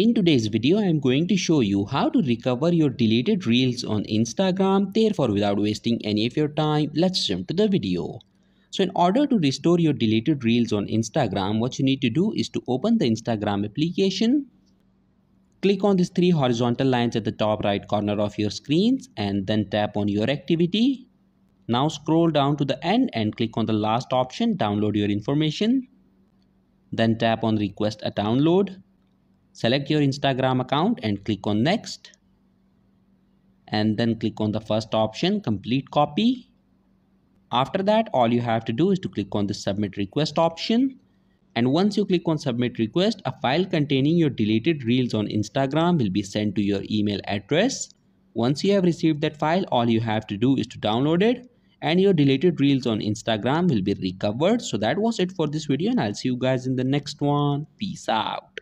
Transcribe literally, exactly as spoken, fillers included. In today's video, I am going to show you how to recover your deleted reels on Instagram. Therefore, without wasting any of your time, let's jump to the video. So in order to restore your deleted reels on Instagram, what you need to do is to open the Instagram application. Click on these three horizontal lines at the top right corner of your screens and then tap on your activity. Now scroll down to the end and click on the last option, download your information. Then tap on request a download. Select your Instagram account and click on next, and then click on the first option, complete copy. After that, all you have to do is to click on the submit request option, and once you click on submit request, a file containing your deleted reels on Instagram will be sent to your email address. Once you have received that file, all you have to do is to download it and your deleted reels on Instagram will be recovered. So that was it for this video and I'll see you guys in the next one. Peace out.